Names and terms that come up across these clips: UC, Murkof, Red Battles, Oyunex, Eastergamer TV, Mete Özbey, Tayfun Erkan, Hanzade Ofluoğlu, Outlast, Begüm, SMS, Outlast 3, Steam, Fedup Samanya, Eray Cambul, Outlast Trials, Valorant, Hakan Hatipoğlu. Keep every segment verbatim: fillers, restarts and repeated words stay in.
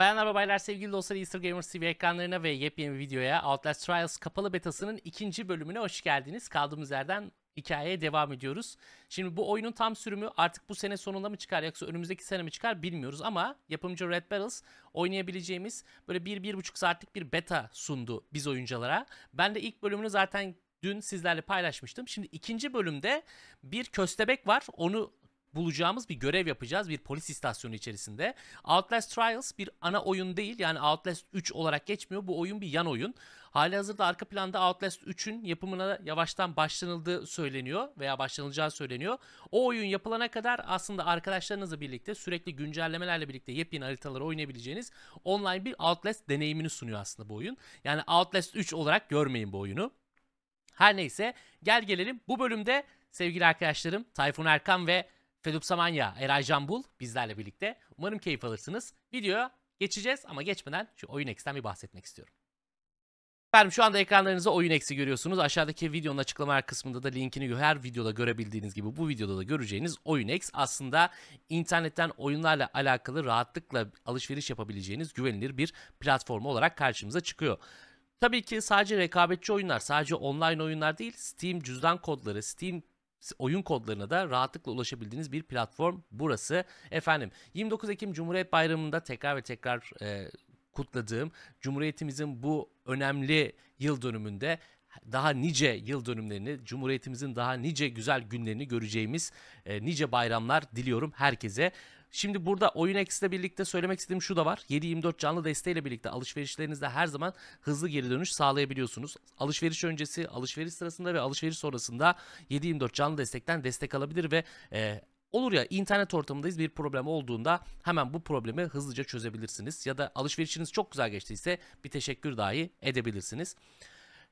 Bayanlar ve baylar, sevgili dostlar, Eastergamer T V ekranlarına ve yepyeni bir videoya, Outlast Trials kapalı betasının ikinci bölümüne hoş geldiniz. Kaldığımız yerden hikayeye devam ediyoruz. Şimdi bu oyunun tam sürümü artık bu sene sonunda mı çıkar yoksa önümüzdeki sene mi çıkar bilmiyoruz ama yapımcı Red Battles oynayabileceğimiz böyle bir bir buçuk saatlik bir beta sundu biz oyunculara. Ben de ilk bölümünü zaten dün sizlerle paylaşmıştım. Şimdi ikinci bölümde bir köstebek var, onu bulacağımız bir görev yapacağız bir polis istasyonu içerisinde. Outlast Trials bir ana oyun değil, yani Outlast üç olarak geçmiyor. Bu oyun bir yan oyun. Halihazırda arka planda Outlast üçün yapımına yavaştan başlanıldığı söyleniyor veya başlanılacağı söyleniyor. O oyun yapılana kadar aslında arkadaşlarınızla birlikte sürekli güncellemelerle birlikte yepyeni haritaları oynayabileceğiniz online bir Outlast deneyimini sunuyor aslında bu oyun. Yani Outlast üç olarak görmeyin bu oyunu. Her neyse, gel gelelim bu bölümde sevgili arkadaşlarım Tayfun Erkan ve Fedup Samanya, Eray Cambul bizlerle birlikte. Umarım keyif alırsınız. Videoya geçeceğiz ama geçmeden şu Oyunex'ten bir bahsetmek istiyorum. Efendim, şu anda ekranlarınızda Oyunex'i görüyorsunuz. Aşağıdaki videonun açıklama kısmında da linkini her videoda görebildiğiniz gibi bu videoda da göreceğiniz Oyunex aslında internetten oyunlarla alakalı rahatlıkla alışveriş yapabileceğiniz güvenilir bir platform olarak karşımıza çıkıyor. Tabii ki sadece rekabetçi oyunlar, sadece online oyunlar değil, Steam cüzdan kodları, Steam oyun kodlarına da rahatlıkla ulaşabildiğiniz bir platform burası. Efendim, yirmi dokuz Ekim Cumhuriyet Bayramı'nda tekrar ve tekrar e, kutladığım Cumhuriyetimizin bu önemli yıl dönümünde daha nice yıl dönümlerini, Cumhuriyetimizin daha nice güzel günlerini göreceğimiz e, nice bayramlar diliyorum herkese. Şimdi burada Oyunex'le birlikte söylemek istediğim şu da var. yedi yirmi dört canlı desteğiyle birlikte alışverişlerinizde her zaman hızlı geri dönüş sağlayabiliyorsunuz. Alışveriş öncesi, alışveriş sırasında ve alışveriş sonrasında yedi yirmi dört canlı destekten destek alabilir ve e, olur ya, internet ortamındayız, bir problem olduğunda hemen bu problemi hızlıca çözebilirsiniz. Ya da alışverişiniz çok güzel geçtiyse bir teşekkür dahi edebilirsiniz.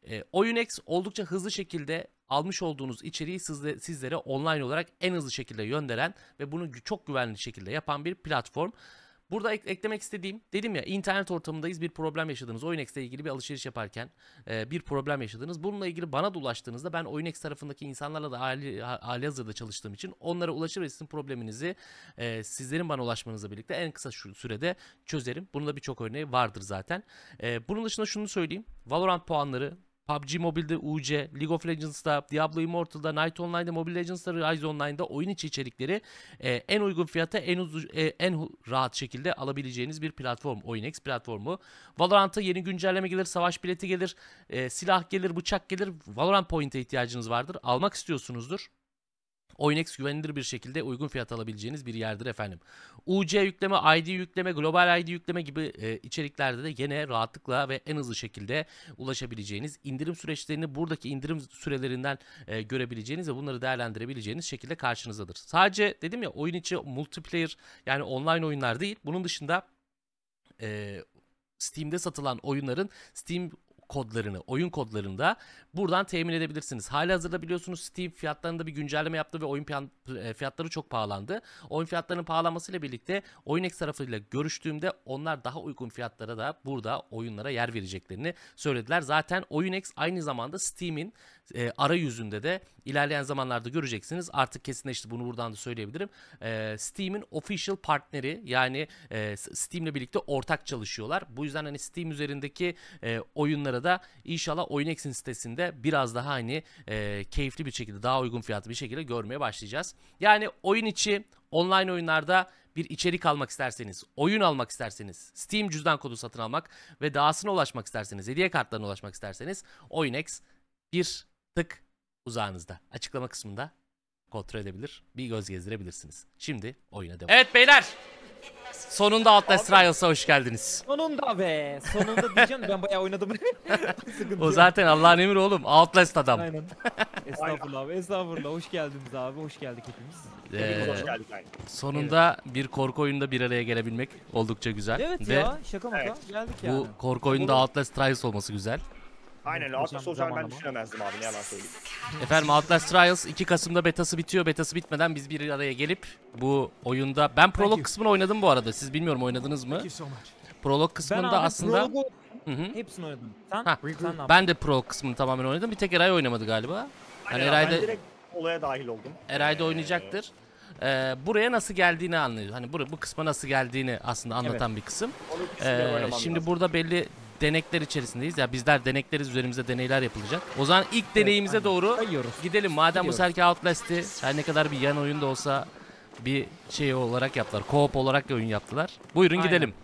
E, Oyunex oldukça hızlı şekilde almış olduğunuz içeriği sizle, sizlere online olarak en hızlı şekilde gönderen ve bunu çok güvenli şekilde yapan bir platform. Burada ek eklemek istediğim, dedim ya, internet ortamındayız, bir problem yaşadınız. Oyunex'le ilgili bir alışveriş yaparken e, bir problem yaşadınız. Bununla ilgili bana da ulaştığınızda ben Oyunex tarafındaki insanlarla da hali, hali hazırda çalıştığım için onlara ulaşır ve sizin probleminizi e, sizlerin bana ulaşmanızla birlikte en kısa şu sürede çözerim. Bunun da birçok örneği vardır zaten. E, bunun dışında şunu söyleyeyim. Valorant puanları P U B G Mobile'de, U C, League of Legends'da, Diablo Immortal'da, Night Online'da, Mobile Legends'da, Rise Online'da oyun içi içerikleri e, en uygun fiyata, en uz e, en rahat şekilde alabileceğiniz bir platform. Oyunex platformu. Valorant'a yeni güncelleme gelir, savaş bileti gelir, e, silah gelir, bıçak gelir. Valorant Point'e ihtiyacınız vardır. Almak istiyorsunuzdur. Oyunex güvenilir bir şekilde uygun fiyat alabileceğiniz bir yerdir efendim. U C yükleme, I D yükleme, global I D yükleme gibi e, içeriklerde de yine rahatlıkla ve en hızlı şekilde ulaşabileceğiniz, indirim süreçlerini buradaki indirim sürelerinden e, görebileceğiniz ve bunları değerlendirebileceğiniz şekilde karşınızdadır. Sadece dedim ya, oyun içi multiplayer, yani online oyunlar değil. Bunun dışında e, Steam'de satılan oyunların Steam kodlarını, oyun kodlarını da buradan temin edebilirsiniz. Halihazırda biliyorsunuz Steam fiyatlarında bir güncelleme yaptı ve oyun fiyatları çok pahalandı. Oyun fiyatlarının pahalanmasıyla birlikte Oyunex tarafıyla görüştüğümde onlar daha uygun fiyatlara da burada oyunlara yer vereceklerini söylediler. Zaten Oyunex aynı zamanda Steam'in e, arayüzünde de ilerleyen zamanlarda göreceksiniz. Artık kesinleşti, bunu buradan da söyleyebilirim. E, Steam'in official partneri, yani e, Steam'le birlikte ortak çalışıyorlar. Bu yüzden hani Steam üzerindeki e, oyunları da inşallah Oyunex'in sitesinde biraz daha hani e, keyifli bir şekilde, daha uygun fiyatlı bir şekilde görmeye başlayacağız. Yani oyun içi online oyunlarda bir içerik almak isterseniz, oyun almak isterseniz, Steam cüzdan kodu satın almak ve dahasına ulaşmak isterseniz, hediye kartlarına ulaşmak isterseniz Oyunex bir tık uzağınızda. Açıklama kısmında kontrol edebilir, bir göz gezdirebilirsiniz. Şimdi oyuna devam. Evet beyler, sonunda Outlast Trials'a hoş geldiniz. Sonunda be. Sonunda diyeceğim, ben bayağı oynadım. O zaten Allah'ın emri oğlum. Outlast adam. Aynen. Estağfurullah abi. Estağfurullah. Hoş geldiniz abi. Hoş geldik hepimiz. Ee, hoş geldik. Aynen. Sonunda evet, bir korku oyununda bir araya gelebilmek oldukça güzel. Evet ve ya. Şaka maka. Evet. Geldik yani. Bu korku oyunda Outlast Trials olması güzel. Aynen. Outlast olacağını ben düşünemezdim abi. Ne yalan söyleyeyim. Efendim, Outlast Trials iki Kasım'da betası bitiyor. Betası bitmeden biz bir araya gelip bu oyunda... Ben prolog kısmını oynadım bu arada. Siz bilmiyorum oynadınız mı? Prolog kısmında ben aslında... Prologu... Hı -hı. Hepsini oynadım. Sen, ha, sen ben de prolog kısmını tamamen oynadım. Bir tek Eray oynamadı galiba. Aynen, yani Eray'da... Ben direkt olaya dahil oldum. Eray'da oynayacaktır. e, buraya nasıl geldiğini anlıyor. Hani bu, bu kısma nasıl geldiğini aslında anlatan evet. bir kısım. E, şimdi lazım. burada belli denekler içerisindeyiz. Ya bizler denekleriz, üzerimize deneyler yapılacak. O zaman ilk evet, deneyimize aynen. doğru Sayıyoruz. gidelim. Madem Gidiyoruz. bu serki Outlast'i her ne kadar bir yan oyunda olsa bir şey olarak yaptılar. Co-op olarak oyun yaptılar. Buyurun aynen. gidelim.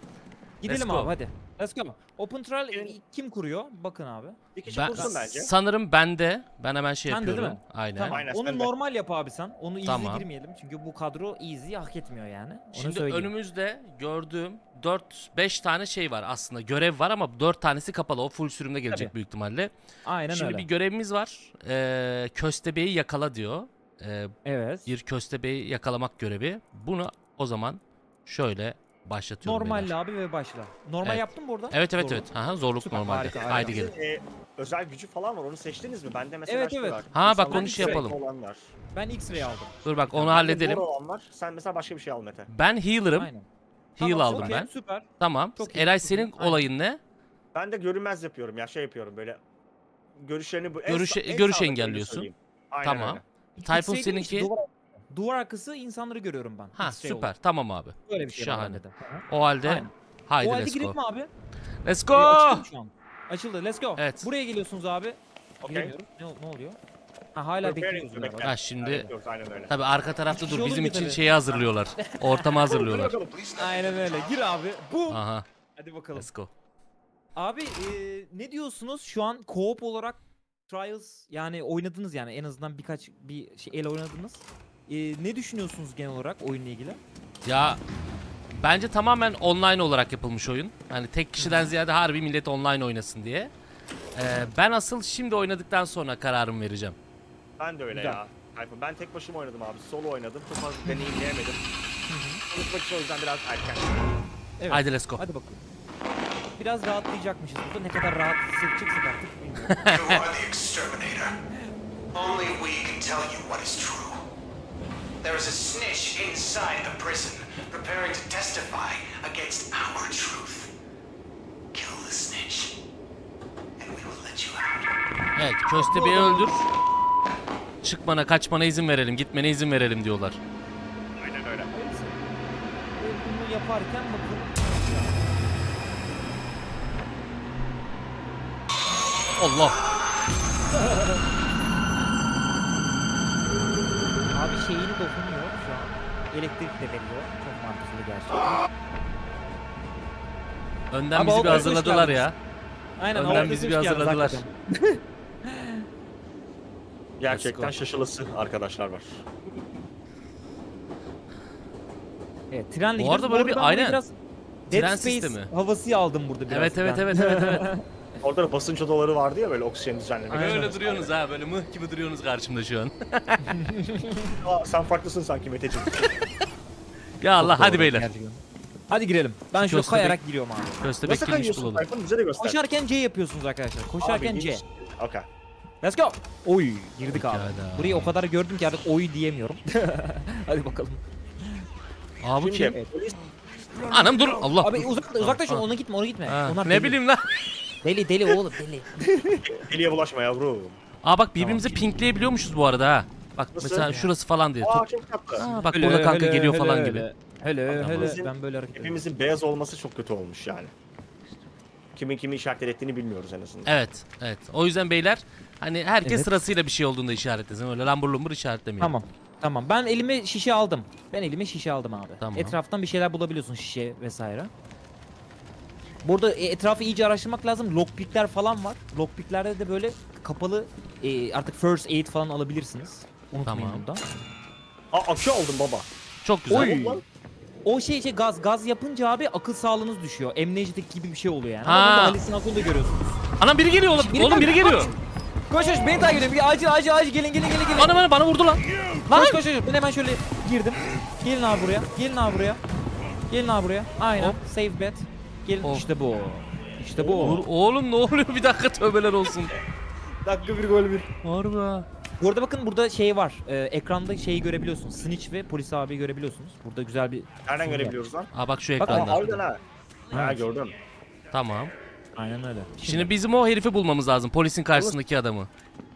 Gidelim abi hadi. Let's go. Open Trial kim kuruyor? Bakın abi. Bir kişi ben, kursun bence. Sanırım bende. Ben hemen şey ben yapıyorum. Aynen. Tamam. Aynen. Onu normal yap abi sen. Onu easy tamam. girmeyelim. Çünkü bu kadro easy'yi hak etmiyor yani. Onu Şimdi söyleyeyim. önümüzde gördüğüm dört beş tane şey var aslında. Görev var ama dört tanesi kapalı. O full sürümde gelecek Tabii. büyük ihtimalle. Aynen Şimdi öyle. Şimdi bir görevimiz var. Ee, köstebeği yakala diyor. Ee, evet. Bir köstebeği yakalamak görevi. Bunu o zaman şöyle... Başlatıyorum. Normalle beyler. abi ve başla. Normal evet. yaptın mı orada? Evet evet zorluk. evet. Aha, zorluk Süper, normalde. Harika, Haydi gelin. E, özel gücü falan var, onu seçtiniz mi? Bende mesela evet, evet. var. Ha bak onu şey yapalım. Ben X-ray aldım. Dur bak onu ben halledelim. Var. Sen mesela başka bir şey al Mete. Ben healer'ım. Heal tamam, aldım okay, ben. Süper. Tamam. Çok Eray iyi. senin Aynen. olayın ne? Ben de görünmez yapıyorum ya şey yapıyorum böyle. Görüşlerini bu. Görüş, en, görüş en engelliyorsun. Tamam. Tayfun seninki. Duvar arkası insanları görüyorum ben. Ha şey süper oldu. tamam abi. Böyle bir şey Şahane. O halde Aynen. haydi o halde let's go. Mi abi? Let's go. E, açıldı, şu an. açıldı let's go. Evet. Buraya geliyorsunuz abi. Okay. Ne, ne oluyor? Ha hala bekliyoruz. Ha şimdi tabi arka tarafta dur bizim için tabii. şeyi hazırlıyorlar. Ortamı hazırlıyorlar. Aynen öyle gir abi. Bu. Aha. Hadi bakalım. Let's go. Abi e, ne diyorsunuz şu an co-op olarak Trials yani oynadınız yani en azından birkaç bir şey el oynadınız. Ee, ne düşünüyorsunuz genel olarak oyunla ilgili? Ya bence tamamen online olarak yapılmış oyun. Hani tek kişiden ziyade harbi millet online oynasın diye. Ee, ben asıl şimdi oynadıktan sonra kararımı vereceğim. Ben de öyle Güzel. ya. Ben tek başıma oynadım abi. Solo oynadım. Çok fazla deneyimleyemedim. Unutmak için o yüzden biraz erken. Evet. Haydi let's go. Hadi bakalım. Biraz rahatlayacakmışız burada. Ne kadar rahat hissedeceksin artık bilmiyorum. There is a snitch inside the prison, preparing to testify against our truth. Kill the snitch, and we will let you out. Evet, köstebeği öldür. Çıkmana, kaçmana izin verelim, gitmene izin verelim diyorlar. Aynen öyle. Bunu yaparken bakın. Allah. Abi şeyini dokunuyor şu an. Elektrik de veriyor. Çok mantıklı gerçekten. Önden bizi bir hazırladılar ya. Aynen. Önden bizi bir hazırladılar. Gerçekten şaşılası arkadaşlar var. Evet, trenle gidiyoruz. Bu arada böyle bir aynen tren sistemi havası aldım burada biraz. Evet evet evet evet evet. Orada da basınç odaları vardı ya böyle oksijen düzenlemek. Öyle duruyorsunuz ha böyle mıh gibi duruyorsunuz karşımda şu an. Aa, sen farklısın sanki Meteciğim. Ya Allah Çok hadi doğru. beyler. Hadi girelim. Ben şöyle kayarak giriyorum abi. Köstebek girmiş bulalım. Koşarken C yapıyorsunuz arkadaşlar. Koşarken abi, C. Okay. Let's go. Oy girdik abi. Burayı o kadar gördüm ki artık oy diyemiyorum. Hadi bakalım. Aa bu kim? Anam dur Allah. Abi uzakta uzakta şu ona gitme ona gitme. Onlar ne bileyim lan. Deli deli oğlum deli. Deliye bulaşma yavrum. Aa bak birbirimize tamam. pinkleyebiliyormuşuz bu arada ha. Bak Nasıl? mesela şurası falan diye. Aa, çok Aa bak hele, burada kanka hele, geliyor hele, falan hele. gibi. Hele hele Bizim, ben böyle hareket Hepimizin ediyorum. beyaz olması çok kötü olmuş yani. Kimin kimi işaret ettiğini bilmiyoruz en azından. Evet evet. O yüzden beyler hani herkes evet. sırasıyla bir şey olduğunda işaretlesin. Öyle lambur lumbur işaretlemeyin. Tamam. Tamam. Ben elime şişe aldım. Ben elime şişe aldım abi. Tamam. Etraftan bir şeyler bulabiliyorsun şişe vesaire. Burada etrafı iyice araştırmak lazım. Lockpickler falan var. Lockpicklerde de böyle kapalı e, artık first aid falan alabilirsiniz. Unutmayın tamam. bundan. Aa akü aldım baba. Çok güzel. Oy. O şey şey gaz gaz yapınca abi akıl sağlığınız düşüyor. Amnezideki gibi bir şey oluyor yani. Ama halüsinasyonu da görüyorsunuz. Anam biri geliyor oğlum. Biri oğlum biri geliyor. Koş koş beni takip edin. Acil acil acil gelin gelin gelin gelin. Ana bana bana vurdu lan. Lan. Koş koş koş. Ben hemen şöyle girdim. Gelin abi buraya. Gelin abi buraya. Gelin abi buraya. Aynen. Hop. Save bet. Gelin oh. işte bu. İşte bu. Oğlum, oğlum ne oluyor? Bir dakika tövbeler olsun. Dakika bir gol bir. Harbi. Bu arada bakın burada şey var. Ee, ekranda şeyi görebiliyorsunuz. Snitch ve polis abi görebiliyorsunuz. Burada güzel bir... Nereden görebiliyoruz lan? Aa bak şu ekranda. Bak oradan ha. Ha gördüm. Tamam. Aynen öyle. Şimdi, Şimdi bizim o herifi bulmamız lazım. Polisin karşısındaki adamı.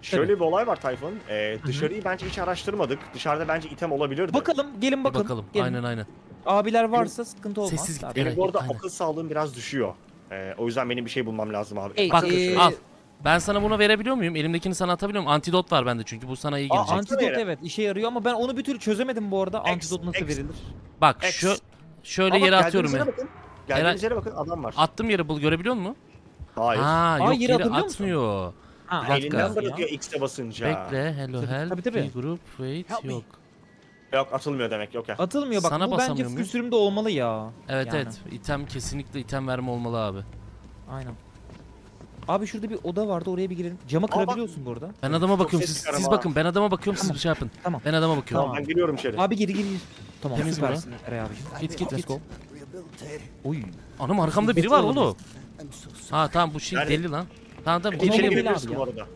Şöyle Tabii. bir olay var Tayfun. Ee, dışarıyı bence hiç araştırmadık. Dışarıda bence item olabilirdi. Bakalım, gelin bakın. E bakalım. Gelin. Aynen aynen. Abiler varsa sıkıntı olmaz. Sessiz git. Benim bu arada aynen. akıl sağlığım biraz düşüyor. Ee, o yüzden benim bir şey bulmam lazım abi. Ey, bak ee... al. Ben sana bunu verebiliyor muyum? Elimdekini sana atabiliyor muyum? Antidot var bende çünkü bu sana iyi gelecek. Aa, antidot evet işe yarıyor ama ben onu bir türlü çözemedim bu arada. X, antidot nasıl X. verilir? Bak X. şu şöyle Aa, yere atıyorum ya. Bakın. Geldiğiniz yere bakın, adam var. Attım yere bul, görebiliyor musun? Hayır. Aa, yok, Aa, yere, yere atmıyor. Ha, elinden bırakıyor X'e basınca. Bekle, hello help. Tabii tabii. Group wait help yok. Me. Yok, atılmıyor demek. Yok ya. Atılmıyor bak. Sana bu bence full sürümde olmalı ya. Evet yani. evet. İtem kesinlikle item verme olmalı abi. Aynen. Abi şurada bir oda vardı, oraya bir girelim. Cama kırabiliyorsun bu arada. Ben adama bakıyorum, siz, siz bakın. Ben adama bakıyorum, siz bir şey yapın. Tamam. Ben adama bakıyorum. Tamam, ben giriyorum içeri. Abi geri gir. Tamam. Temiz mi? Git git git. Oy. Anam arkamda biri var oğlum. Ha tamam, bu şey Nerede? deli lan. Tamam tamam. E, içeri girebilirsin bu arada.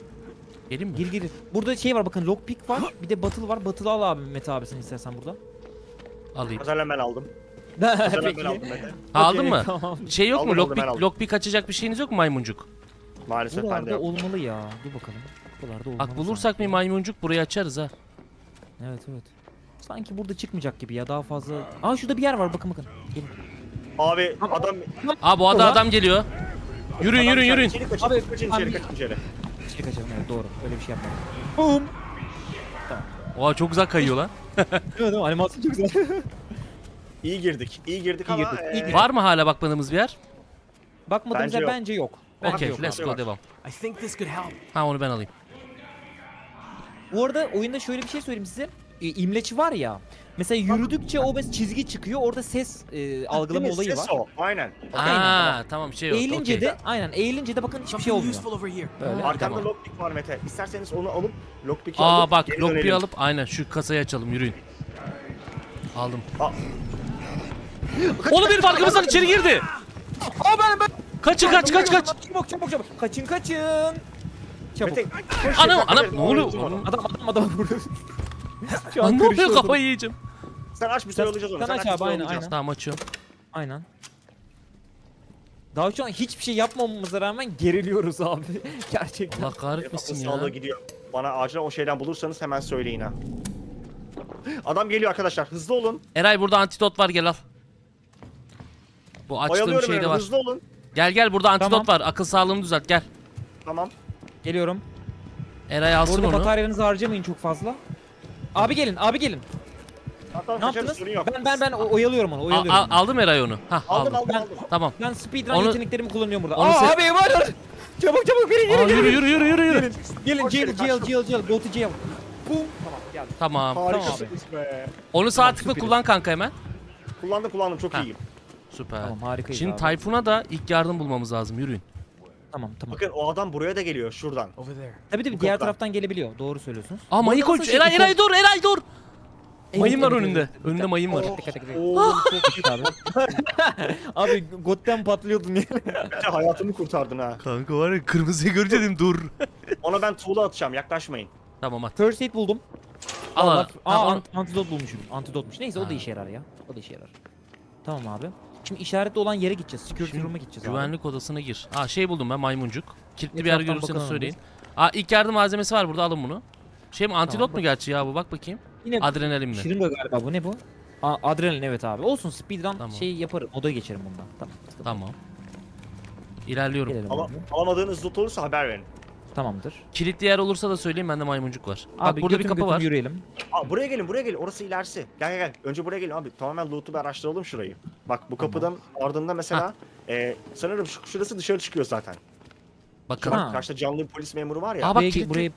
Gelin mi? Gir gir. Burada şey var bakın, lockpick var. Bir de battle var. Battle'ı al abi Mete abi, sen istersen burada. Alayım. Zaten ben aldım. Zaten ben aldım Mete. Aldın mı? Şey yok mu? Lockpick lockpick kaçacak bir şeyiniz yok mu maymuncuk? Maalesef buralarda bende yok. Olmalı ya. Dur bakalım. Buralarda olmalı. Bak bulursak bir maymuncuk burayı açarız ha. Evet evet. Sanki burada çıkmayacak gibi ya, daha fazla. Aa şurada bir yer var bakın bakın. Gelin. Abi adam. Aa bu adam adam geliyor. Yürüyün yürüyün yürüyün. İçeri kaçın, abi kaçın içeri, kaçın içeri. İçeri kaçalım evet, doğru. Öyle bir şey yapmayalım. Boom. Tamam. Oha çok güzel kayıyor lan. Değil mi? Animasyon çok güzel. İyi girdik. İyi girdik ama. Ee... Var mı hala bakmadığımız bir yer? Bakmadığımız bence yer yok. bence yok. Okay, let's go, devam. I think this could help. Ha onu ben alayım. Bu arada oyunda şöyle bir şey söyleyeyim size. E, imleç var ya. Mesela yürüdükçe o çizgi çıkıyor. Orada ses e, algılama olayı var. O. Aynen. Aa, tamam şey yok. Eğilince okay. de aynen eğilince de bakın hiçbir şey olmuyor. Böyle. Arkamda tamam. lockpick var Mete. İsterseniz onu alıp lockpick'i alıp. Aa bak lockpick'i alıp aynen şu kasayı açalım, yürüyün. Aldım. Aa. Oğlum bir farkımızdan içeri girdi. Aa ben ben Kaçın kaç kaç kaç. Çabuk çabuk çabuk. Kaçın kaçın. Çabuk. Anam anam ne oluyor? Adam adam adam vuruyor. Ne oluyor, kafayı yiyeceğim. Sen aç, bir süre olacağız onu. Sen aç abi aynen aynen. Tamam açıyorum. Aynen. Daha şu an hiçbir şey yapmamamıza rağmen geriliyoruz abi. Gerçekten. Allah kahretmesin ya. Sağlığı gidiyor. Bana acilen o şeyden bulursanız hemen söyleyin ha. Adam geliyor arkadaşlar, hızlı olun. Eray burada antidot var, gel al. Bu açtığım şeyde var. Hızlı olun. Gel gel burada antidot tamam. var. Akıl sağlığını düzelt gel. Tamam. Geliyorum. Eray alsın onu. Burada bataryanızı harcamayın çok fazla. Abi gelin, abi gelin. Hatta ne yaptınız? Ben ben ben oyalıyorum onu, oyalıyorum. Al, aldım Eray onu. Hah, aldım, aldım. Ben, aldım. Tamam. Ben speedrun onu... yeteneklerimi kullanıyorum burada. Aa abi var. Çabuk çabuk biri gelin. Yürü yürü yürü yürü yürü. Gelin gel gel gel gel. Go to jail. Boom. Tamam geldim. Tamam. Harikasınız be. Onu sağ tıkla kullan kanka hemen. Kullandım kullandım çok iyiyim. Süper. Tamam, harikayız. Şimdi Tayfun'a da ilk yardım bulmamız lazım. Yürüyün. Tamam tamam. Bakın o adam buraya da geliyor şuradan. Tabii tabii diğer taraftan gelebiliyor. Doğru söylüyorsunuz. Aa mayı koymuş. Eray Eray dur Eray dur. Mayın var önünde. Önünde mayın var. Ooo çok iyi abi. Abi gotten patlıyordun yani. Hayatımı kurtardın ha. Kanka var ya kırmızıyı görünce dedim dur. Ona ben tuğla atacağım, yaklaşmayın. Tamam at. First aid buldum. Al al. Antidot bulmuşum. Antidotmuş. Neyse o da işe yarar ya. O da işe yarar. Tamam abi. Şimdi işaretli olan yere gideceğiz. Security room'a gideceğiz abi. Güvenlik odasına gir. Aa şey buldum ben, maymuncuk. Kilitli bir yer görürseniz söyleyin. Aa ilk yardım malzemesi var burada, alın bunu. Şey mi, antidot tamam, mu bak. gerçi ya bu, bak bakayım. Yine adrenalin mi? Şırınga galiba bu, ne bu? Aa adrenalin evet abi. Olsun speedrun tamam. şey yaparım. Odaya geçerim bundan. Tamam. Tamam. İlerliyorum. Ama alamadığınız loot olursa haber verin. Tamamdır. Kilitli yer olursa da söyleyeyim, bende maymuncuk var. Abi, bak burada götüm, bir kapı var. Yürüyelim. Aa, buraya gelin buraya gelin, orası ilerisi. Gel gel gel. Önce buraya gelin abi. Tamamen loot'u bir araştıralım şurayı. Bak bu kapıdan tamam. ardından mesela e, sanırım şurası dışarı çıkıyor zaten. Bakın. Bak, karşıda canlı bir polis memuru var ya. Aa bak buraya. buraya...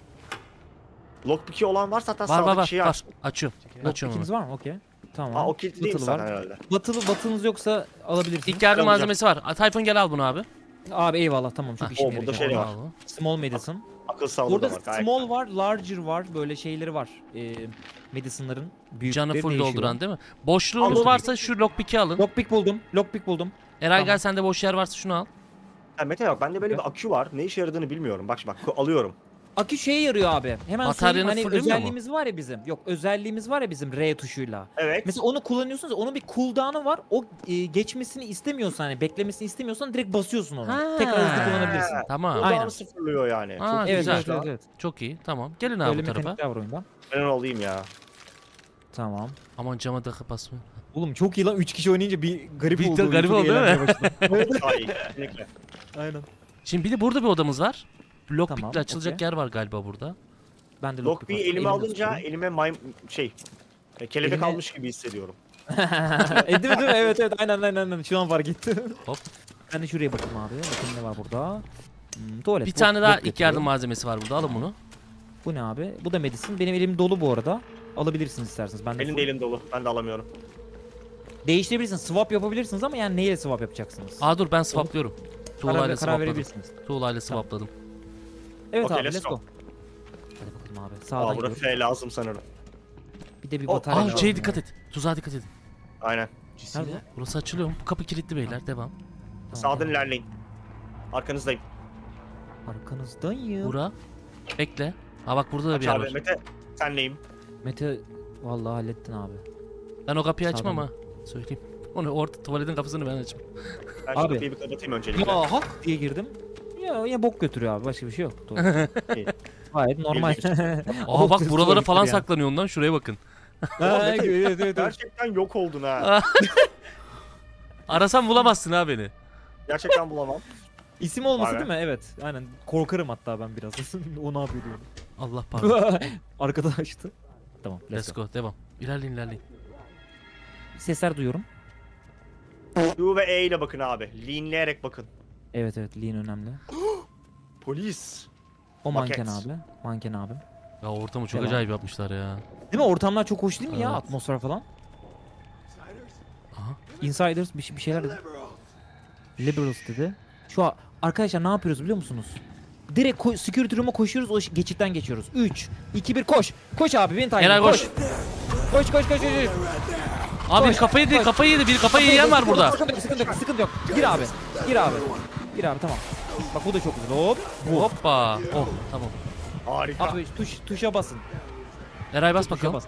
Lockpick'i olan var zaten, sağdaki var, var, şeyi aç. Açıyorum. Lockpick'iniz var mı? Okey. Tamam. Aa o kilitli var herhalde. Batılı batınız yoksa alabilirsiniz. İlk yardım malzemesi var. Tayfun gel al bunu abi. Abi eyvallah tamam çok işim yarayacak. Şey var. Small medicine. Ak akıl sağlığı burada var, small var, larger var, böyle şeyleri var. Ee, medicine'ların büyükleri değişiyor. Canı full dolduran değil mi? Boşluğunuz al, varsa şu lockpick'i alın. Lockpick buldum, lockpick buldum. Eray tamam. gel sende boş yer varsa şunu al. Ya Mete bak bende böyle bir akü var, ne işe yaradığını bilmiyorum. Bak bak alıyorum. Akü şeye yarıyor abi. Hemen söyleyeyim, hani özelliğimiz mu? var ya bizim. Yok, özelliğimiz var ya bizim R tuşuyla. Evet. Mesela onu kullanıyorsunuz, onun bir cooldown'u var. O e, geçmesini istemiyorsan, hani beklemesini istemiyorsan direkt basıyorsun onu. Ha. Tekrar hızlı kullanabilirsin. Tamam. Cooldown sıfırlıyor yani. Ha, çok iyi. Evet, evet, evet, evet. Çok iyi. Tamam. Gelin abi bu tarafa. Ben onu alayım ya. Tamam. Aman cama da basma. Oğlum çok iyi lan, üç kişi oynayınca bir garip bir oldu. Bir garip oldu değil mi? Aynen. Şimdi bir de burada bir odamız var. Lockpick'le tamam, açılacak okay. yer var galiba burada. Ben de lockpick elime, elime alınca elime may şey kelebek elime... almış gibi hissediyorum. e, değil mi, değil mi? Evet evet, aynen aynen aynen. Şu an fark ettim. Hop. Ben de şuraya bakayım abi. Bakın ne var burada. Hmm, tuvalet. Bir tane daha ilk yardım malzemesi var burada. Alın bunu. Bu ne abi? Bu da medisin. Benim elim dolu bu arada. Alabilirsiniz isterseniz. Ben de elim de elim dolu. Ben de alamıyorum. Değiştirebilirsiniz. Swap yapabilirsiniz ama yani neyle swap yapacaksınız? Aa dur, ben swaplıyorum. Tuğla'yla swapladım. Tuğla'yla swapladım. Tamam. Evet okay, abi, let's go. go. Hadi bakalım abi. Sağdan gidiyoruz. Burası lazım sanırım. Bir de bir batarya lazım. Oh, şey, dikkat et. Tuzağa dikkat edin. Aynen. Nerede? Burası açılıyor mu? Bu kapı kilitli beyler. Devam. Tamam, sağdan tamam. ilerleyin. Arkanızdayım. Arkanızdayım. Bura. Bekle. Ha bak, burada da Aç bir yer abi, var. Mete, senleyim. Mete, vallahi hallettin abi. Ben o kapıyı açmam ha. Söyleyeyim. Onu orta tuvaletin kapısını ben açayım. Ben şu kapıyı bir kapatayım öncelikle. Aha diye girdim. Ya, ya bok götürüyor abi, başka bir şey yok. Hayır, normal. Aha bak, buralara falan saklanıyor ondan, şuraya bakın. Gerçekten yok oldun ha. Arasan bulamazsın ha beni. Gerçekten bulamam. İsim olması değil mi? Evet. Aynen. Korkarım hatta ben biraz. O ne yapıyor diyorum. Allah pardon. Arkada açtı. Tamam. Let's go. Devam. İlerleyin ilerleyin. Sesler duyuyorum. Du ve E ile bakın abi. Leanleyerek bakın. Evet evet, lean önemli. Polis. O manken Maket. abi. Manken abi. Ya ortamı çok Devam. acayip yapmışlar ya. Değil mi? Ortamlar çok hoş değil mi evet. ya? Atmosfer falan. Aha. Insiders bir, bir şeyler dedi. Liberals dedi. Şu an arkadaşlar ne yapıyoruz biliyor musunuz? Direkt security room'a koşuyoruz. O geçitten geçiyoruz. üç, iki, bir koş. Koş abi, beni takip et. Koş. Koş koş koş koş. Abi koş, kafayı yedi, kafayı yedi. Bir kafayı yiyen var burada. Sıkıntı yok, sıkıntı yok, sıkıntı yok. Gir abi. Gir abi. Gir abi, tamam. Bak bu da çok güzel. Hop. Bu. Hoppa. Oh, tamam. Harika. Abi tuş, tuşa basın. Eray bas bakalım. Bas.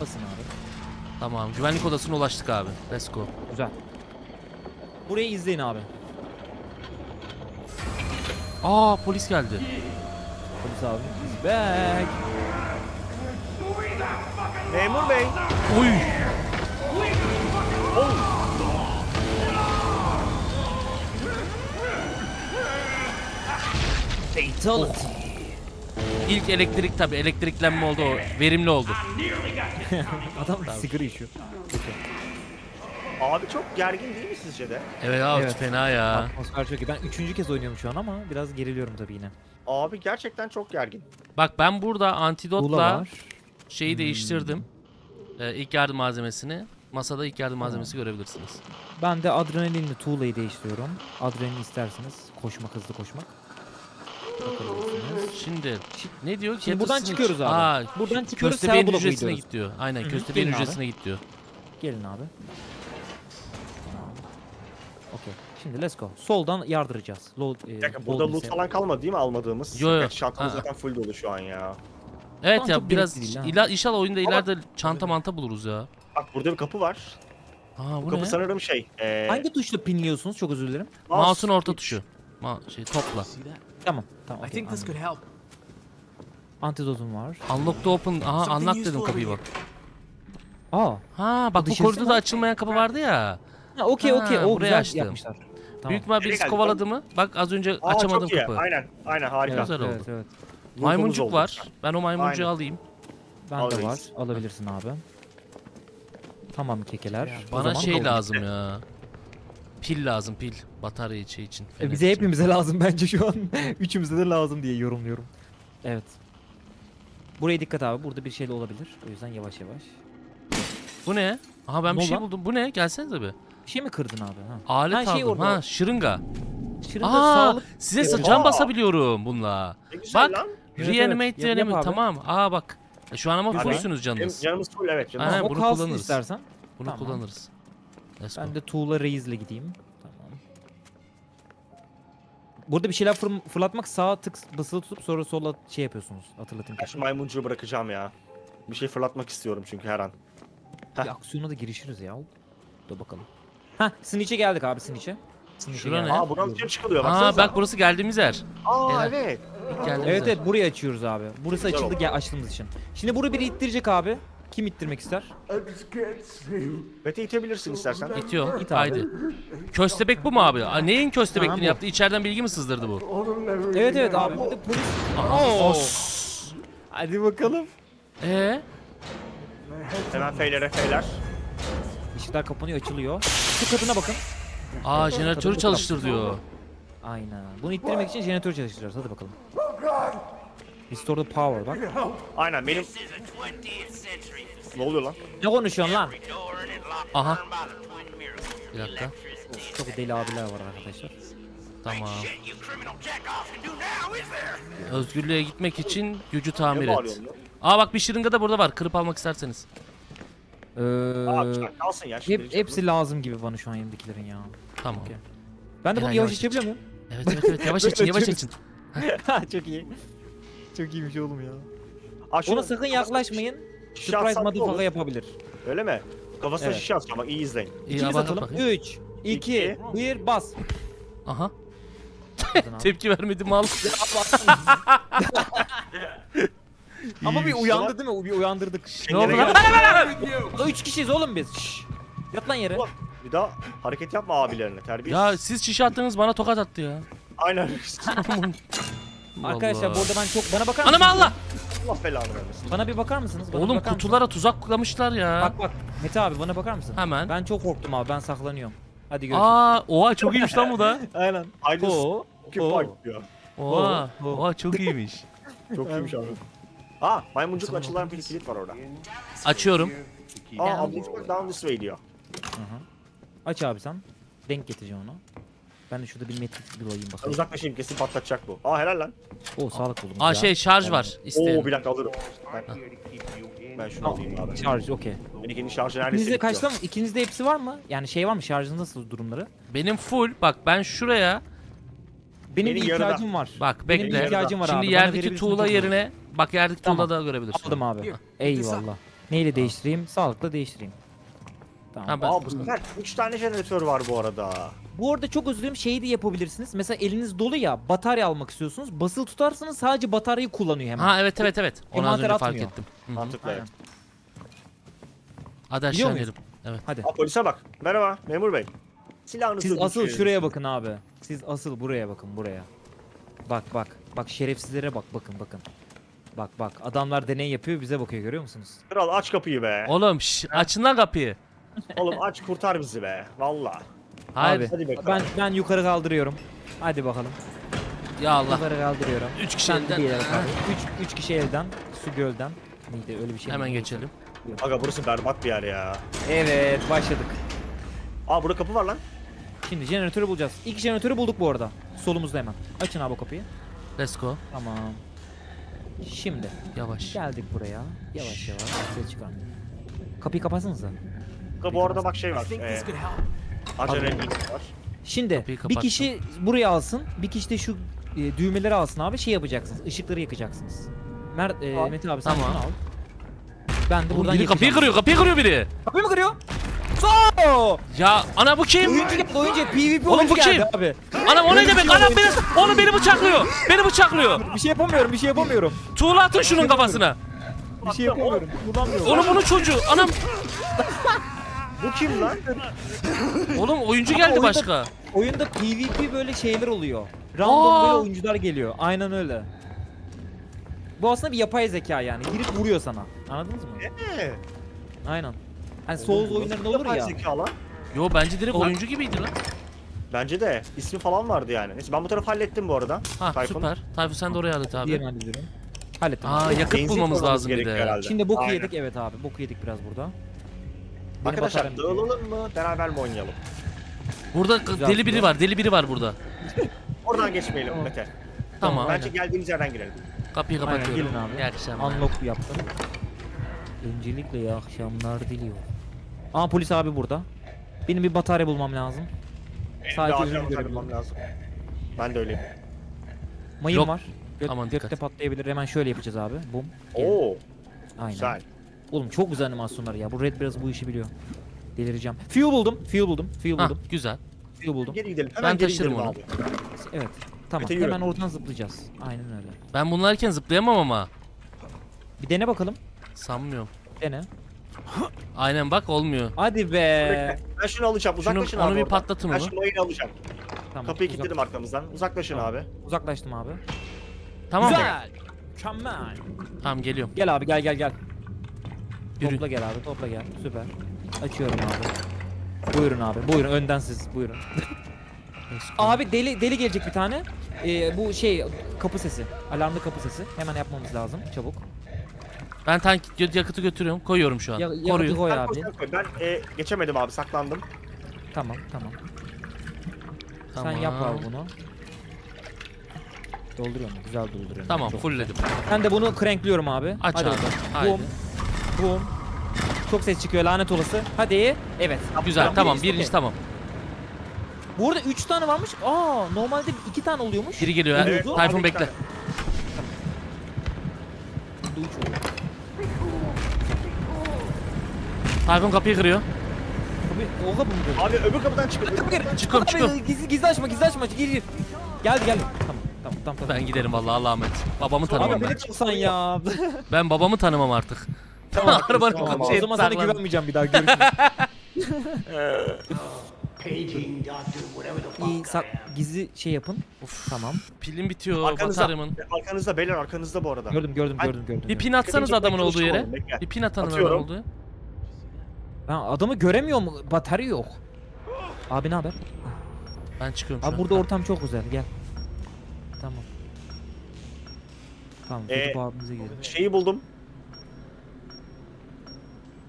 Basın abi. Tamam, güvenlik odasına ulaştık abi. Let's go. Güzel. Burayı izleyin abi. Aa, polis geldi. Polis abi. He's back. Memur bey. Oy. Oy. Fatality. Oh. İlk elektrik tabi, elektriklenme oldu o. Verimli oldu. Adam sigara içiyor. Abi çok gergin değil mi sizce de? Evet abi, evet. fena ya. Atmosfer çok iyi. Ben üçüncü kez oynuyorum şu an ama biraz geriliyorum tabi yine. Abi gerçekten çok gergin. Bak ben burada antidotla şeyi hmm. değiştirdim. Ee, ilk yardım malzemesini. Masada ilk yardım malzemesi hmm. görebilirsiniz. Ben de adrenalinli tuğlayı değiştiriyorum. Adrenalin isterseniz koşmak, hızlı koşmak. Şimdi ne diyor? Şimdi buradan çıkıyoruz abi. Aa, buradan çıkıyoruz. Köstebeğin hücresine git diyor. Aynen, köstebeğin hücresine git diyor. Gelin abi. Okey. Şimdi let's go. Soldan yardıracağız. Load, e, Taka, burada loot falan kalmadı değil mi almadığımız? Yo, yo. Çantamız ha. zaten full dolu şu an ya. Evet Çanta ya biraz ila, inşallah oyunda Ama, ileride çanta manta buluruz ya. Bak burada bir kapı var. Aa, bu, bu kapı ne? Sanırım şey. E... Hangi tuşla pinliyorsunuz? Çok özür dilerim. Mouse'un orta tuşu. Ma şey topla. Tamam. Tamam. I think this could help. Antidotum var. Unlock to open. Aha, unlock dedim kapıyı bak. Aa. Ha bak, bu koridorda da açılmayan kapı vardı ya. Ha okey okey, o buraya açtım. Yapmışlar. Tamam. Büyük mal birisi kovaladı mı? Bak az önce Aa, açamadım kapı. Aynen aynen, harika. Evet, güzel evet, oldu. Evet. Maymuncuk oldu. var. Ben o maymuncuğu aynen. alayım. Ben Alırız. de var. Alabilirsin abi. Tamam kekeler. Ya, bana şey lazım işte. ya. Pil lazım, pil. Batarya içi için. E, bize için. hepimize lazım bence şu an. Üçümüze de lazım diye yorumluyorum. Evet. Buraya dikkat abi. Burada bir şey olabilir. O yüzden yavaş yavaş. Bu ne? Aha ben ne bir şey lan? buldum. Bu ne? Gelsenize be. Bir şey mi kırdın abi? Ha. Alet ha, şey aldım. Orada. Ha, şırınga. Şırınga Aa, sağlık. Size can Aa. basabiliyorum bununla. Bak. Lan. Reanimate evet, evet. Reanimate. Tamam. Aa bak. Şu an ama fullsünüz canınız. Canımız full evet. Canım. Aynen, bunu kullanırız. istersen. Bunu tamam. kullanırız. Let's ben go. de Tuğla Reis'le gideyim. Tamam. Burada bir şeyler fırlatmak, sağa tık basılı tutup sonra sola şey yapıyorsunuz. Hatırlatayım. Şu maymuncuğu bırakacağım ya. Bir şey fırlatmak istiyorum çünkü her an. Bir aksiyona da girişiriz ya. Dur bakalım. Hah, Snitch'e geldik abi, Snitch'e. Şura ne? Aa, buradan dışarı çıkılıyor. Aa, bak burası geldiğimiz yer. Aa, evet. Evet evet, burayı açıyoruz abi. Burası açıldı, gel açtığımız için. Şimdi burayı biri ittirecek abi. Kim ittirmek ister? Mete itebilirsin istersen. İtiyor. İt haydi. Köstebek bu mu abi? Aa, neyin köstebekliğini yaptı? İçeriden bilgi mi sızdırdı bu? Evet evet abi. Bir de polis. Hadi bakalım. Ee? Hemen feylere feyler. İşler kapanıyor, açılıyor. Şu kadına bakın. Aa, jeneratörü çalıştır diyor. Aynen. Bunu ittirmek için jeneratörü çalıştıracağız. Hadi bakalım. Restore the power bak. Aynen benim... Ne oluyor lan? Ne konuşuyorsun lan? Aha. Bir dakika. Çok deli abiler var arkadaşlar. Tamam. Özgürlüğe gitmek için gücü tamir et. Aa bak, bir şırınga da burada var. Kırıp almak isterseniz. Ee, Aa, ya, hep, hepsi lazım gibi bana şu an elimdekilerin ya. Tamam. Okay. Ben de bunu yavaş içebiliyor muyum? Evet evet evet, yavaş için yavaş için. Çok iyi. Çok iyi bir şey oğlum ya. Aa, ona sakın yaklaşmayın. Surprise motherfucker yapabilir. Öyle mi? Kafasına evet. Şişe atacağım bak, iyi izleyin. İkiniz atalım. üç, iki, bir, bas. Aha. Tepki vermedim mal. Ama bir uyandı değil mi? Bir uyandırdık. Ne oldu lan? Üç kişiyiz oğlum biz. Şşş. Yat lan yere. Bir daha hareket yapma abilerine, terbiye. Ya siz şişe attınız, bana tokat attı ya. Aynen. Arkadaşlar bu arada ben çok... Bana bakar mısınız? Anam Allah! Allah belanı vermesin. Bana bir bakar mısınız? Bana oğlum bakar kutulara mısınız? Tuzak kulamışlar ya. Bak bak. Mete abi bana bakar mısın? Hemen. Ben çok korktum abi, ben saklanıyorum. Hadi görüşürüz. Aa, oha çok iyiymiş lan bu da. Aynen. Oo. Oha. Oha çok iyiymiş. Çok iyiymiş abi. Aa, maymuncukla açılan bir kilit var orada. Açıyorum. Aa, abicim down this way diyor. Hı-hı. Aç abi sen. Denk getireceğim onu. Ben de şurada bir metrik bir alayım bakalım. Uzaklaşayım, kesin patlatacak bu. Aa helal lan. Oo sağlık oğlum. Aa ya. Şey şarj yani var. İsterim. Oo bir dakika alırım. Ben, ben şunu alayım abi. Şarj okey. Benimkinin şarjı neredeyse bitiyor. İkinizde kaçta mı? İkinizde hepsi var mı? Yani şey var mı? Şarjınız nasıl durumları? Benim full. Bak ben şuraya. Benim, Benim bir ihtiyacım yarıda var. Bak bekle. Benim ihtiyacım var. Şimdi abi, yerdeki tuğla yerine. Bak yerdeki tamam tuğla da görebilirsin. Aldım abi. Eyvallah. Neyle ha değiştireyim? Sağlıkla değiştireyim. Tamam. Ha, aa bu sefer üç tane jeneratör var bu arada. Bu arada çok özür dilerim, şeyi de yapabilirsiniz. Mesela eliniz dolu ya, batarya almak istiyorsunuz. Basılı tutarsanız sadece bataryayı kullanıyor hemen. Ha evet evet evet. Onu az önce atmıyor fark ettim. Mantıklı evet. Hadi aşağı gidelim. Evet. Hadi. Aa, polise bak. Merhaba memur bey. Silahınızı siz asıl düşürüyoruz. Şuraya bakın abi. Siz asıl buraya bakın, buraya. Bak bak. Bak şerefsizlere bak, bakın bakın. Bak bak, adamlar deney yapıyor, bize bakıyor, görüyor musunuz? Kral aç kapıyı be. Oğlum şş, açın lan kapıyı. Oğlum aç, kurtar bizi be. Vallahi. Abi, hadi be, ben ben yukarı kaldırıyorum. Hadi bakalım. Ya Allah. Yukarı kaldırıyorum. Üç kişi elden. Üç, üç kişi elden. Su gölden. Neydi öyle bir şey. Hemen geçelim. Aga burası berbat bir yer ya. Evet başladık. Aa burada kapı var lan. Şimdi jeneratörü bulacağız. İlk jeneratörü bulduk bu arada. Solumuzda hemen. Açın abi kapıyı. Let's go. Tamam. Şimdi yavaş geldik buraya. Yavaş yavaş ses çıkan. Kapıyı kapatsanıza. Kapı bu arada bak şey var. Ee, acele var. Şimdi bir kişi buraya alsın, bir kişi de şu e, düğmeleri alsın abi. Şey yapacaksınız, ışıkları yakacaksınız. Mert, e, Metin abi sen bunu tamam al. Ben de buradan. Biri kapıyı kırıyor, kapıyı kırıyor biri. Kapıyı mı kırıyor? So! Ya ana bu kim? Oyuncu geldi, oyuncu PvP oyuncu geldi abi. Anam o ne demek? Anam beni, onu beni bıçaklıyor. Beni bıçaklıyor. Bir şey yapamıyorum, bir şey yapamıyorum. Tuğla atın şunun kafasına. Bir şey yapamıyorum. Bulamıyorum. Oğlum bunun çocuğu. Anam. Bu kim lan? Oğlum oyuncu geldi. Ama oyunda, başka. Oyunda PvP böyle şeyler oluyor. Random aa böyle oyuncular geliyor. Aynen öyle. Bu aslında bir yapay zeka yani. Girip vuruyor sana. Anladınız mı? Ee? Aynen. Hani Souls oyunlarında olur ya. Zeka lan. Yo bence direkt oyuncu lan gibiydi lan. Bence de. İsmi falan vardı yani. Neyse ben bu tarafı hallettim bu arada. Ha Tayfun, süper. Tayfun sen de oraya hallet abi. Diğerini hallediyorum. Hallettim. Aa yakıt bulmamız lazım bir de. Herhalde. Şimdi boku aynen yedik evet abi. Boku yedik biraz burada. Benim arkadaşlar dağılalım mı? Beraber mi oynayalım? Burada güzel deli biri var, deli biri var burada. Oradan geçmeyelim Mete. Tamam. Bence aynen geldiğimiz yerden girelim. Kapıyı kapatıyorum. Gelin abi. İyi akşamlar. Unlock yaptım. Öncelikle iyi akşamlar diliyorum. Aa polis abi burada. Benim bir batarya bulmam lazım. Benim sadece de batarya bulmam lazım. Ben de öyleyim. Mayın Yok. var. Gök, Aman gökte dikkat. patlayabilir. Hemen şöyle yapacağız abi. Bum. Oo. Aynen. Güzel. Oğlum çok güzel animasyonlar ya. Bu Red biraz bu işi biliyor. Delireceğim. Fuel buldum. Fuel buldum. Fuel buldum. Ha, güzel. Fuel buldum. Geri gidelim. Hemen ben taşırım onu. Abi. Evet. Tamam. Öte Hemen yürü. oradan zıplayacağız. Aynen öyle. Ben bunlarken zıplayamam ama. Bir dene bakalım. Sanmıyorum. Dene. Aynen bak olmuyor. Hadi be. Ben şunu alacağım. Uzaklaşın şunu, abi. Onu bir patlatın onu. Ben şunu oyunu alacağım. Tamam, Kapıyı uzak... kilitledim arkamızdan. Uzaklaşın tamam. abi. Uzaklaştım abi. Tamam. Güzel. Mükemmel. Tamam geliyorum. Gel abi gel gel gel. Yürü. Topla gel abi. Topla gel. Süper. Açıyorum abi. Buyurun abi. Buyurun önden siz. Buyurun. Abi deli deli gelecek bir tane. Ee, bu şey kapı sesi. Alarmlı kapı sesi. Hemen yapmamız lazım. Çabuk. Ben tank yakıtı götürüyorum. Koyuyorum şu an. Ya, Koruyor. Koy abi. Ben e, geçemedim abi. Saklandım. Tamam tamam. Tamam. Sen yap abi bunu. Dolduruyor mu? Güzel dolduruyor. Tamam çok fullledim. Ben de bunu crankliyorum abi. Aç Hadi abi. Hadi. Boom. Boom. Çok ses çıkıyor lanet olası. Hadi. Evet. Güzel tamam, tamam. birinci okay. tamam. Bu arada üç tane varmış. Aa normalde iki tane oluyormuş. Biri geliyor ha. Evet. Tayfun bekle. Tayfun kapıyı kırıyor. Kapı, o kapı mı kırıyor? Abi öbür kapıdan çıkıyor. Kapı gir. Çıkıyorum çıkıyorum. Gizli, gizli açma gizli açma. Gir gir. Geldi geldi. Tamam. Tamam, tamam, tamam. Ben giderim vallahi Allah'a emanet. Babamı tanımam ben. Çıksan ya. Ben babamı tanımam artık. Tamam. Arabanın tamam, kapısı. O zaman sana güvenmeyeceğim bir daha görüşürüz. İyi, sak, gizli şey yapın. Of. Tamam. Pilim bitiyor. Arkanızda, arkanızda beyler arkanızda bu arada. Gördüm gördüm ben, gördüm gördüm. Bir pin atsanız adamın olduğu yere. Bir pin atanın olduğu. Ben adamı göremiyor mu? Batarya yok. Abi ne haber? Ben çıkıyorum. Abi burada ortam çok güzel. Gel. Tamam. Tamam, ee, şeyi buldum.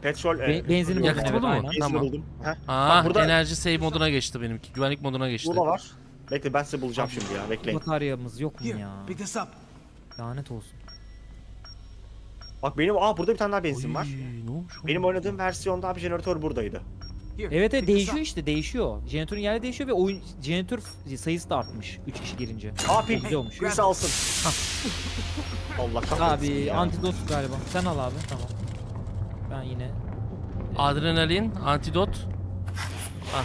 Petrol, Be e, benzin yakıt evet, buldum mu? Tamam. Buldum. Aa, burada enerji save moduna geçti benimki. Güvenlik moduna geçti. Burada var. Bekle ben size bulacağım Abi, şimdi ya. Bekleyin. Bataryamız yok mu ya? Lanet olsun. Bak benim aa burada bir tane daha benzin Oy, var. Benim oynadığım versiyonda abi jeneratör buradaydı. Evet evet değişiyor işte değişiyor. Jeneratörün yeri değişiyor ve oyun jeneratör sayısı da artmış üç kişi gelince. Abi birisi alsın. Allah kahretsin Abi ya. Antidot galiba. Sen al abi tamam. Ben yine. Adrenalin, antidot. Ha.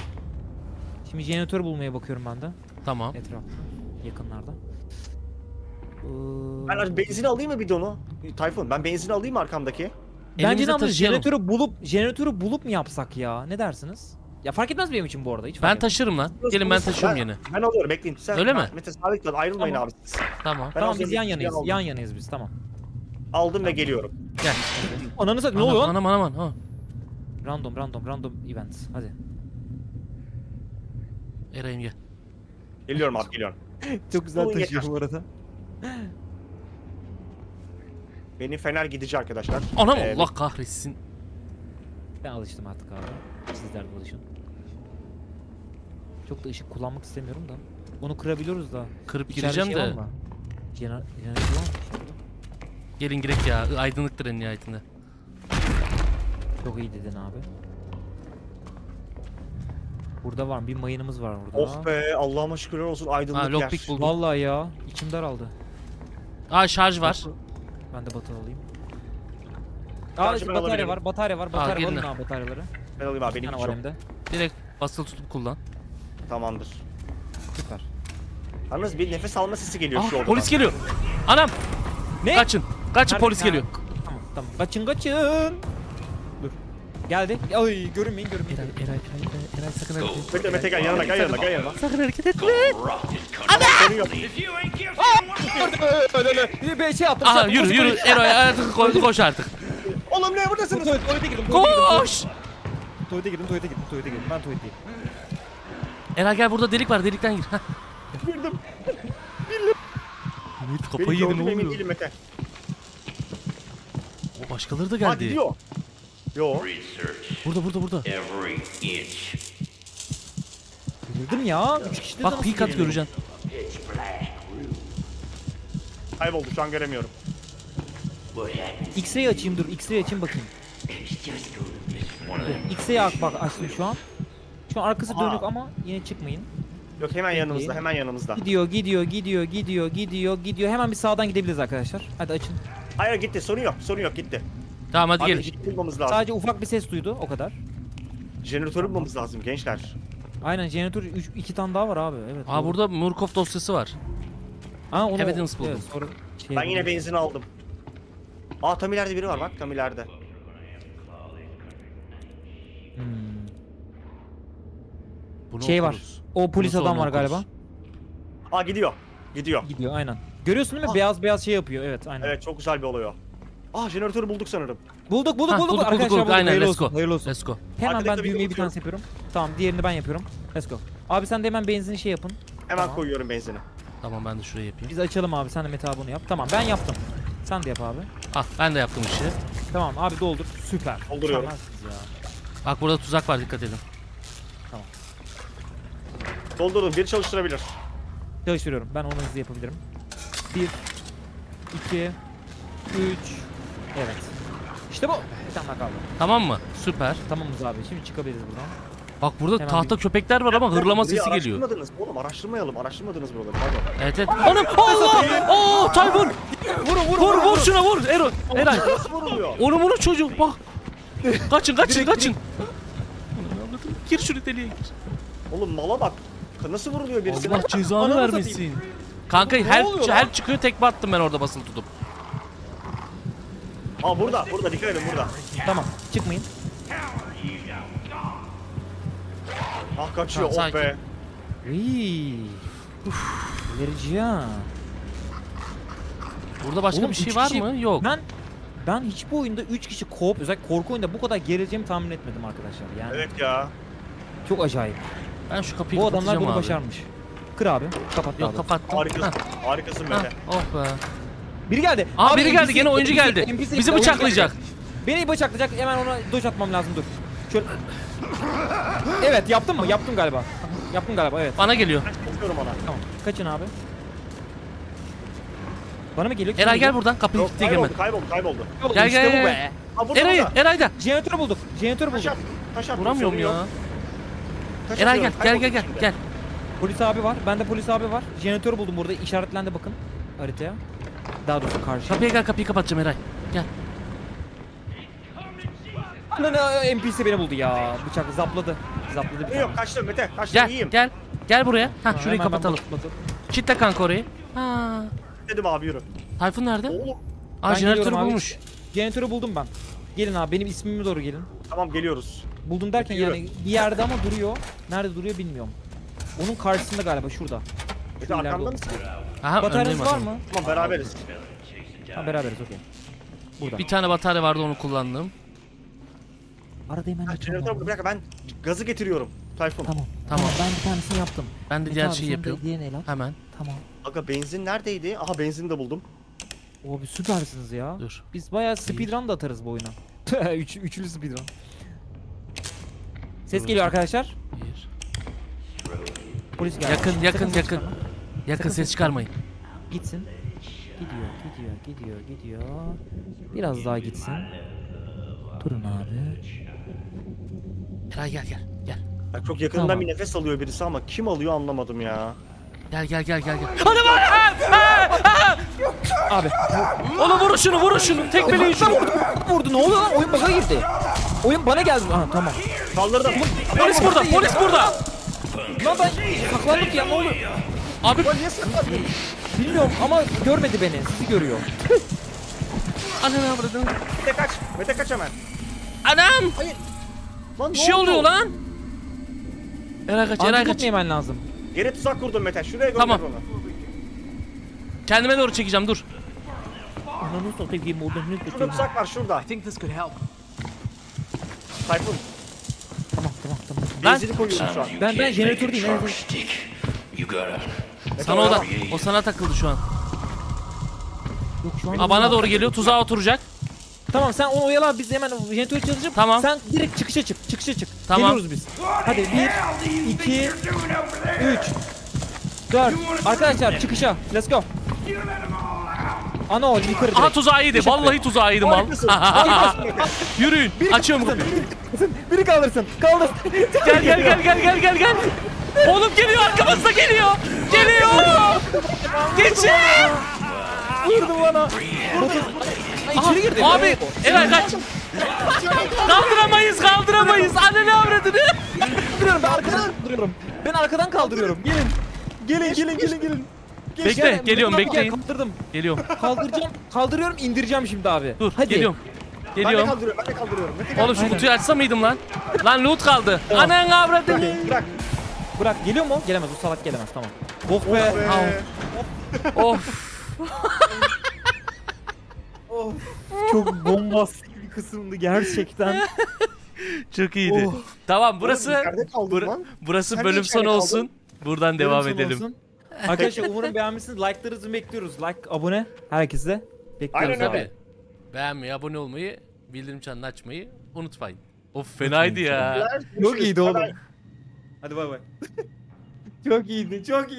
Şimdi jeneratör bulmaya bakıyorum ben de. Tamam. Etraf yakınlarda. Ee... Ben benzin alayım mı bidonu? Tayfun ben benzin alayım mı arkamdaki? Bence de ama jeneratörü bulup jeneratörü bulup mu yapsak ya? Ne dersiniz? Ya fark etmez benim için bu arada. Hiç ben taşırım lan. Gelin ben taşırım ben, yine. Ben alıyorum bekleyin. Sen Öyle mi? Mete sabitlen ayrılmayın tamam. abi. Tamam. Ben tamam biz yan yanayız. Aldım. Yan yanayız biz tamam. Aldım tamam. ve geliyorum. Gel. Ananı satayım. Ne oluyor? Anam anam anam. Ha. Random random random event. Hadi. Eray'ım gel. Geliyorum abi geliyorum. Çok güzel taşıyor bu arada. Benim fener gidici arkadaşlar. Anam ee, Allah kahretsin. Ben alıştım artık abi. Sizler de alışın. Çok da ışık kullanmak istemiyorum da. Onu kırabiliyoruz da. Kırıp İçeride gireceğim şey de. Cenar Cenar Gelin girek ya. Aydınlıktır en nihayetinde. Çok iyi dedin abi. Burada var mı? Bir mayınımız var burada. Of be Allah'ıma şükürler olsun aydınlık ha, yer. Buldum. Vallahi ya. İçim daraldı. Aa şarj var. Ben de batarya alayım. Aa işte batarya var, batarya var, batarya var. Alın abi bataryaları. Ben alayım abi, benim çok. Direkt basılı tutup kullan. Tamamdır. Süper. Yalnız bir nefes alma sesi geliyor Aa, şu odadan. Polis geliyor. Anam! Ne? Kaçın, kaçın Nerede? polis ha. geliyor. Tamam, tamam. Kaçın, kaçın. Dur. Geldi. Ay görünmeyin, görünmeyin. Eray, Eray, Eray, Eray sakın hareket etme. Mete Mete gel yanına, gel yanına, gel yanına. Sakın hareket etme. Aaaa! Şey yaptım, Aha, şey yürü yürü Eray koş, koş artık. Oğlum ne buradasınız? Tuvalete girdim, koş! Tuvalete girdim, tuvalete girdim, tuvalete girdim, ben tuvaletteyim. Eray gel burada delik var, delikten gir. Girdim. Bildim. Ümit kafayı yedim ne oluyor? O başkaları da geldi. Ha gidiyor. Yo. Burada, burada, burada. Girdim ya, üç kişi de Bak peek at göreceksin. Kayboldu şu an göremiyorum. X-ray açayım dur. X-ray açayım bakayım. X-ray bak açtım şu an. Şu an arkası Aa. dönük ama yine çıkmayın. Yok hemen yanımızda, hemen yanımızda. Gidiyor, gidiyor, gidiyor, gidiyor, gidiyor, gidiyor. Hemen bir sağdan gidebiliriz arkadaşlar. Hadi açın. Hayır gitti, sorun yok, sorun yok gitti. Tamam hadi gelin. Sadece ufak bir ses duydu, o kadar. Jeneratörü bulmamız lazım gençler. Aynen, jeneratör iki tane daha var abi. Evet. Aa doğru. Burada Murkof dosyası var. Aa onu. Evidence buldum. Evet, sonra şey ben yine benzin aldım. Aa tam ileride biri var bak, tam ileride. Hmm. Şey var. O polis adam var galiba. Aa gidiyor. Gidiyor. Gidiyor aynen. Görüyorsun değil mi? Aa. Beyaz beyaz şey yapıyor. Evet aynen. Evet çok güzel bir olay o. Ah jeneratörü bulduk sanırım. Bulduk bulduk ha, bulduk, bulduk arkadaşlar bulduk. Aynen hayırlı olsun. Hayırlı olsun. Let's go. Hemen arkadaşlar ben düğmeyi bir tane yapıyorum. Tamam diğerini ben yapıyorum. Let's go. Abi sen de hemen benzini şey yapın. Hemen tamam. Koyuyorum benzini. Tamam ben de şuraya yapayım. Biz açalım abi, sen de Mete abi bunu yap. Tamam ben yaptım. Sen de yap abi. Ah ben de yaptım işi. Tamam abi doldur. Süper. Dolduruyorum. Bak burada tuzak var, dikkat edin. Tamam. Doldurdum, bir çalıştırabilir. Çalıştırıyorum, ben onu hızlı yapabilirim. Bir, iki, üç. Evet. İşte bu. Bir tane kaldı. Tamam mı? Süper. Tamamız abi. Şimdi çıkabiliriz buradan. Bak burada hemen tahta bir... köpekler var ama hırlama sesi geliyor. Araştırmadınız oğlum. Araştırmayalım. Araştırmadınız buraları. Pardon. Evet evet. Anam! Allah! Oo! Tayfun! Vur vur vur! Vur şuna vur! Eray! Eray! Onu bunu çocuğum bak! Kaçın kaçın kaçın! Gir şunu deliğe gir. Oğlum mala bak. Nasıl vuruluyor birisine? Allah cezanı vermesin. Kanka her her çıkıyor tekme attım ben orada basılı tutup. Aa burada, burada dikkat edin burada. Tamam, çıkmayın. Ah kaçıyor, tamam, oh be. Iiii. Verici ya. Burada başka oğlum, bir şey var kişi... mı? Yok. Ben ben hiç bu oyunda üç kişi co-op, özellikle korku oyunda bu kadar gerileceğimi tahmin etmedim arkadaşlar. Yani. Evet ya. Çok acayip. Ben şu kapıyı kapatacağım abi. Bu adamlar bunu abi başarmış. Kır abi, kapat. Yok abi, kapattım. Harikasın, heh, harikasın heh, böyle. Oh be. Biri geldi. Aa biri geldi, gene oyuncu geldi. Bizi bıçaklayacak. Beni bıçaklayacak. Hemen ona dodge atmam lazım, dur. Şöyle. Evet, yaptın mı? Yaptım galiba. Yaptım galiba, evet. Bana geliyor. Kaçıyorum ona. Tamam. Kaçın abi. Bana mı geliyor? Eray gel buradan. Kapıyı gitti hemen. Kayboldu, kayboldu, kayboldu. Gel gel. Eray'ı, Eray'da. Jeneratörü bulduk. Jeneratörü bulduk. Vuramıyorum ya. Eray gel, gel gel gel gel. Polis abi var. Bende polis abi var. Jeneratörü buldum burada. İşaretlendi bakın haritaya. Daha doğrusu karşı. Kapıya gel, kapıyı kapatacağım Eray. Gel. Lan N P C beni buldu ya. Bıçak zapladı. Zapladı bir tane. Yok kaçtım Mete. Kaçtım gel, iyiyim. Gel. Gel buraya. Hah şurayı kapatalım. Kitle kanka orayı. Ha. Dedim abi yürü. Tayfun nerede? Oğlum. Aa jeneratörü bulmuş. Jeneratörü buldum ben. Gelin abi benim ismime doğru gelin. Tamam geliyoruz. Buldum derken Mete, yani bir yerde ama duruyor. Nerede duruyor bilmiyorum. Onun karşısında galiba şurada. Mete arkamda mısın? Aha, bataryanız var mı? Tamam beraberiz. Tamam beraberiz okey. Burada. Bir tane batarya vardı onu kullandım. Arada hemen jeneratör bırak, ben gazı getiriyorum Tayfun. Tamam, tamam. Tamam ben bir tanesini yaptım. Ben de diğer şeyi yapıyorum. Hemen. Tamam. Aga benzin neredeydi? Aha benzin de buldum. Abi süpersiniz ya. Dur. Biz bayağı speedrun da atarız bu oyuna. Üç, üçlü speedrun. Ses geliyor arkadaşlar. Bir. Polis geldi. Yakın yakın yakın. Yakın ses, ses çıkarmayın. Gitsin. Gidiyor, gidiyor, gidiyor, gidiyor. Biraz daha gitsin. Durun abi. Eray gel gel gel. Ya çok yakından tamam. Bir nefes alıyor birisi ama kim alıyor anlamadım ya. Gel gel gel gel gel. Hadi var. Abi. Oğlum vurun şunu, vurun şunu. Tekmeleyin şunu. Vurdu, vurdu. Ne oluyor lan? Oyun baka gitti. Oyun bana geldi. Ha tamam. Kaldırdım. Polis burada, polis burada. Lan ben saklandık ya, ne oluyor? Abi bilmiyorum ama görmedi beni, sizi görüyor. Anam avradım. Mete kaç, Mete kaç hemen. Anam! Hayır. Lan, bir şey oldu? Oluyor lan. Eray kaç, Eray kaç. Hemen lazım. Yere tuzak kurdum Mete, şuraya gönder tamam. Onu. Kendime doğru çekeceğim, dur. Ananı satayım, orada ne kötü. Şurada tuzak var, şurada. I think this could help. Tayfun. Tamam, tamam, tamam. Benzini koyuyorum şu an. Ben, ben jeneratör değil. Sana o da, o sana takıldı şu an. Yok, şu an aa, bana doğru geliyor, tuzağa oturacak. Tamam sen onu oyala, biz hemen jeneratörü çalışacağım. Tamam. Sen direkt çıkışa çık, çıkışa çık. Tamam. Geliyoruz biz. Hadi bir, iki, üç, dört. Arkadaşlar çıkışa, let's go. Ana o yıkırdı. Aha tuzağı yedi, vallahi tuzağı yedi mal. Yürüyün, açıyorum kapıyı. Biri kaldırsın, kaldırsın. Gel gel gel gel gel gel. Oğlum geliyor, arkamızda geliyor. Geliyor. Geçin. Vurdu bana. İçeri girdi. Abi Eray kaç. Kaldıramayız, kaldıramayız. Anneni avradını. Duruyorum, ben arkadan duruyorum. Ben arkadan kaldırıyorum. Gelin. Gelin, gelin, gelin, gelin. Bekle, yani, geliyorum, bekleyin. Kaldırdım. Geliyorum. Kaldıracağım, kaldırıyorum, indireceğim şimdi abi. Dur, hadi. Geliyorum. Geliyorum. Ben de kaldırıyorum, ben de kaldırıyorum. Oğlum şu kutuyu açsa mıydım lan? Lan loot kaldı. Tamam. Anan avradını. Bırak, bırak. Bırak, geliyor mu? Gelemez, o salak gelemez, tamam. Oh be. Of. Of. Çok bombastik bir kısımdı gerçekten. Çok iyiydi. Oh. Tamam, burası bur lan. burası Sen bölüm sonu olsun. Kaldın. Buradan bölüm devam edelim. Olsun. Arkadaşlar umarım beğenmişsiniz. Like'larınızı bekliyoruz. Like, abone herkese bekliyoruz. Aynen abi. Öyle. Beğenmeyi, abone olmayı, bildirim çanını açmayı unutmayın. Of fenaydı ya. Çok iyiydi oğlum. Hadi bay bay. Çok iyiydi, çok iyiydi.